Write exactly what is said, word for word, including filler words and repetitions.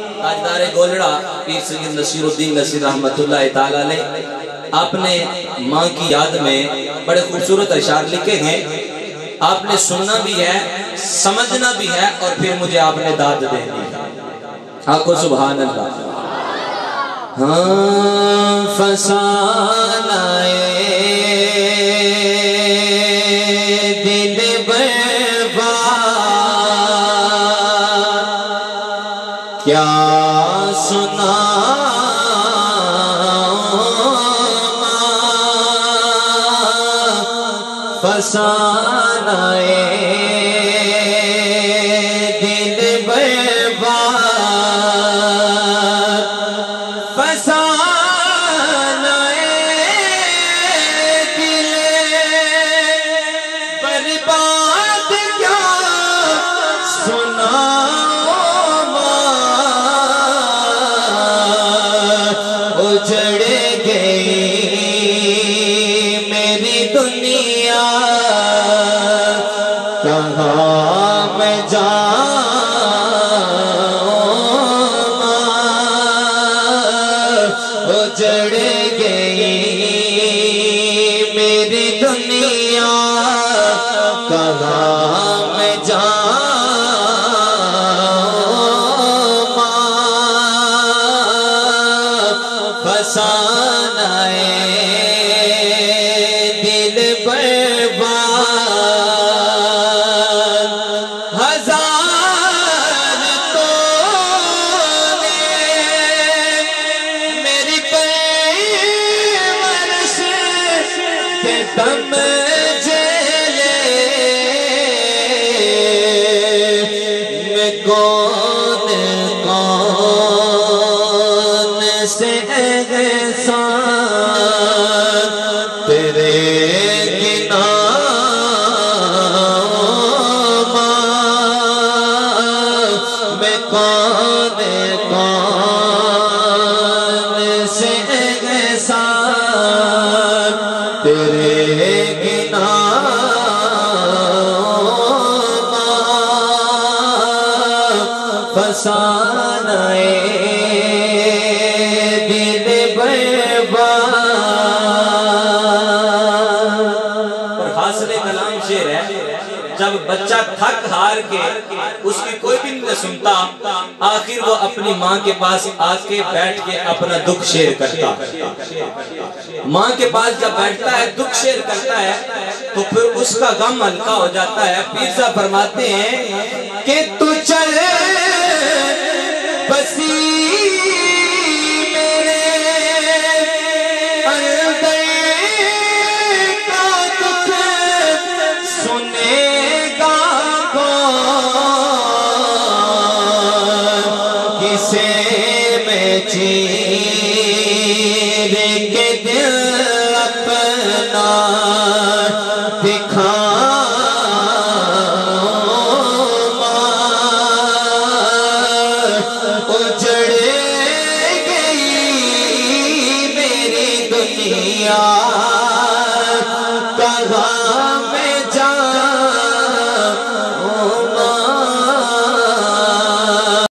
ताजदारे गोलड़ा पीर सैयद नसीरुद्दीन नसीर रहमतुल्लाह तआला ने आपने माँ की याद में बड़े खूबसूरत इशार लिखे हैं। आपने सुनना भी है, समझना भी है, और फिर मुझे आपने दाद देनी है। आंखों सुभान अल्लाह। हाँ फसानाए दिल बर्बाद क्या सुना फसानाए बच्चा थक हार के उसकी कोई भी नहीं सुनता, आखिर वो अपनी माँ के पास आके बैठ के अपना दुख शेयर करता। माँ के पास जब बैठता है, दुख शेयर करता है, तो फिर उसका गम हल्का हो जाता है। पीर साहब फरमाते हैं कि तू चल बसी मेरे उजड़ गई मेरी दुनिया।